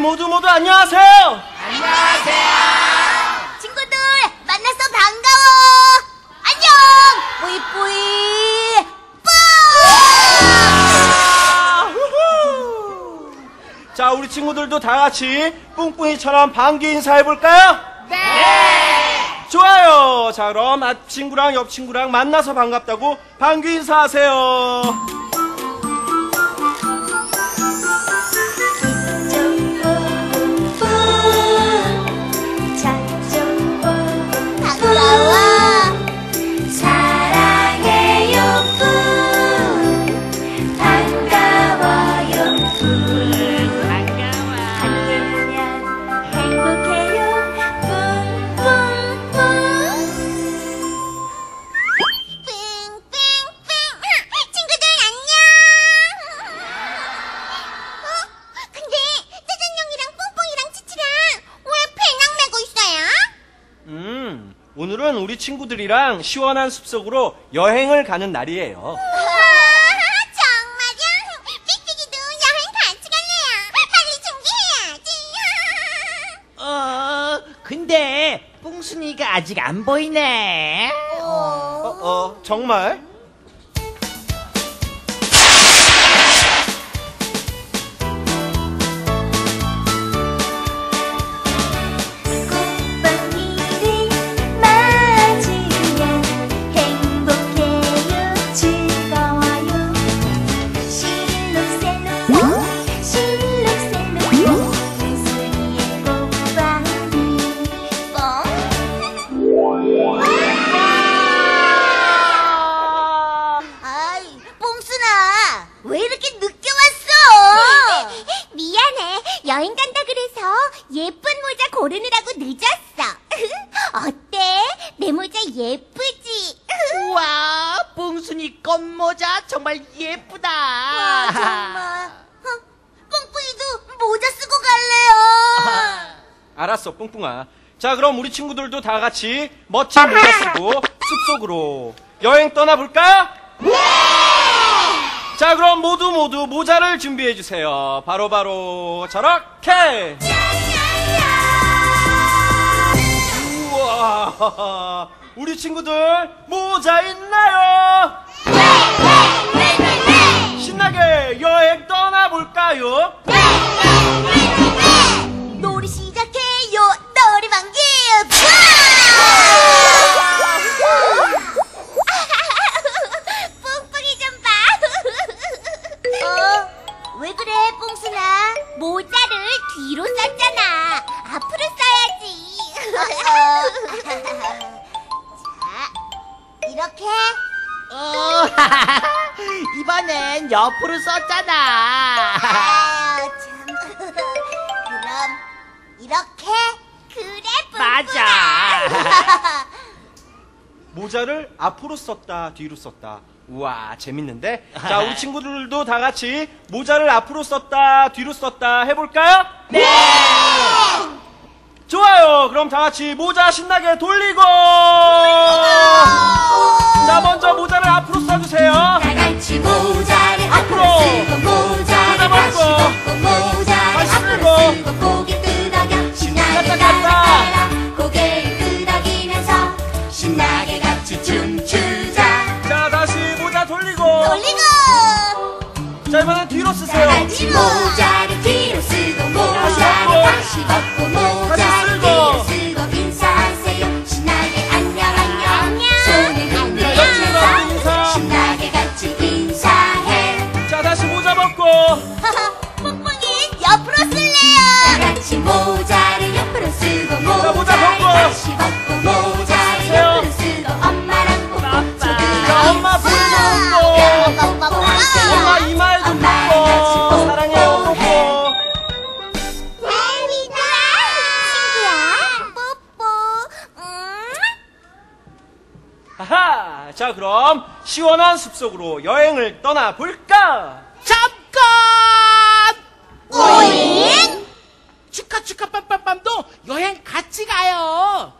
모두 안녕하세요. 안녕하세요. 친구들 만나서 반가워. 안녕. 뿌이뿌이 뿌. 자, 우리 친구들도 다 같이 뿡뿡이처럼 반기 인사해볼까요? 네. 네. 좋아요. 자, 그럼 앞 친구랑 옆 친구랑 만나서 반갑다고 반기 인사하세요. 오늘은 우리 친구들이랑 시원한 숲속으로 여행을 가는 날이에요. 우와, 정말요? 삑삑이도 여행 같이 갈래요. 빨리 준비해야지. 근데 뿡순이가 아직 안 보이네. 정말? 여행 간다 그래서 예쁜 모자 고르느라고 늦었어. 어때? 내 모자 예쁘지? 우와, 뿡순이 꽃모자 정말 예쁘다. 와, 정말. 뿡뿡이도 모자 쓰고 갈래요. 알았어, 뿡뿡아. 자, 그럼 우리 친구들도 다 같이 멋진 모자 쓰고 숲속으로 여행 떠나볼까요? 자, 그럼 모두 모자를 준비해주세요. 바로 저렇게! 우와, 우리 친구들 모자 있나요? 네! 신나게 여행 떠나볼까요? 네! 놀이 시작해요. 놀이방기! 왜 그래, 뿡순아? 모자를 뒤로 썼잖아. 앞으로 써야지. 자, 이렇게. 이번엔 옆으로 썼잖아. 아유, 참. 그럼 이렇게. 그래, 뿡순아. 맞아. 모자를 앞으로 썼다, 뒤로 썼다. 우와, 재밌는데? 자, 우리 친구들도 다 같이 모자를 앞으로 썼다, 뒤로 썼다 해볼까요? 네! 좋아요. 그럼 다 같이 모자 신나게 돌리고! 자, 먼저 모자를 앞으로 써주세요. 다 같이 모자를 앞으로 쓰고, 모자를 다시 벗고, 모자를 앞으로 쓰고, 고개 끄덕여 신나게 따라따라, 고개를 끄덕이면서 신나게 같이 춤추자. 돌리고! 자, 이번엔 뒤로 쓰세요. 다시 모자를 뒤로 쓰고, 모자를 다시 벗고, 모자를 뒤로 쓰고, 인사하세요. 신나게 안녕. 손을 흔들면서 인사. 신나게 같이 인사해. 자, 다시 모자 벗고. 뿡뿡이 옆으로 쓸래요. 다 같이 모자를 옆으로 쓰고, 모자를 다시 벗고, 모자를 옆으로 쓰고, 엄마랑 뽀뽀. 자, 엄마 엄마 이마에도 뽀뽀. 사랑해요, 뽀뽀. 재밌다. 친구야, 뽀뽀. 아하, 자, 그럼 시원한 숲속으로 여행을 떠나볼까? 잠깐! 오잉? 축하 빰빰빰도 여행 같이 가요.